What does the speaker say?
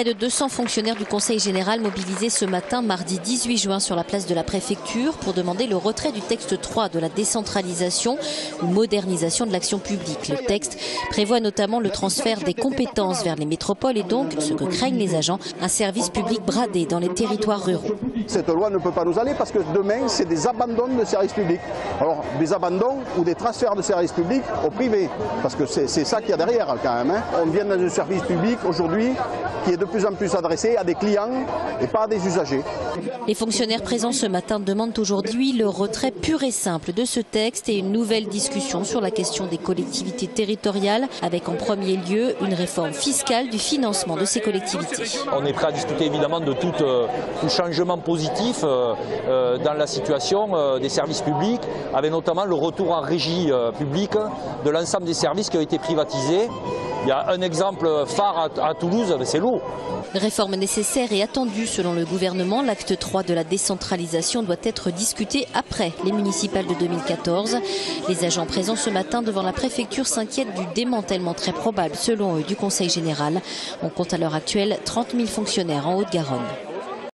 Près de 200 fonctionnaires du Conseil Général mobilisés ce matin, mardi 18 juin, sur la place de la préfecture pour demander le retrait du texte 3 de la décentralisation ou modernisation de l'action publique. Le texte prévoit notamment le transfert des compétences vers les métropoles et donc, ce que craignent les agents, un service public bradé dans les territoires ruraux. Cette loi ne peut pas nous aller parce que demain, c'est des abandons de services publics. Alors, des abandons ou des transferts de services publics au privé, parce que c'est ça qu'il y a derrière quand même, hein. On vient dans un service public aujourd'hui qui est de plus en plus adressé à des clients et pas à des usagers. Les fonctionnaires présents ce matin demandent aujourd'hui le retrait pur et simple de ce texte et une nouvelle discussion sur la question des collectivités territoriales, avec en premier lieu une réforme fiscale du financement de ces collectivités. On est prêt à discuter évidemment de tout changement positif dans la situation des services publics, avec notamment le retour en régie publique de l'ensemble des services qui ont été privatisés. Il y a un exemple phare à Toulouse, c'est l'eau. Réforme nécessaire et attendue selon le gouvernement, l'acte 3 de la décentralisation doit être discuté après les municipales de 2014. Les agents présents ce matin devant la préfecture s'inquiètent du démantèlement très probable, selon eux, du Conseil Général. On compte à l'heure actuelle 30 000 fonctionnaires en Haute-Garonne.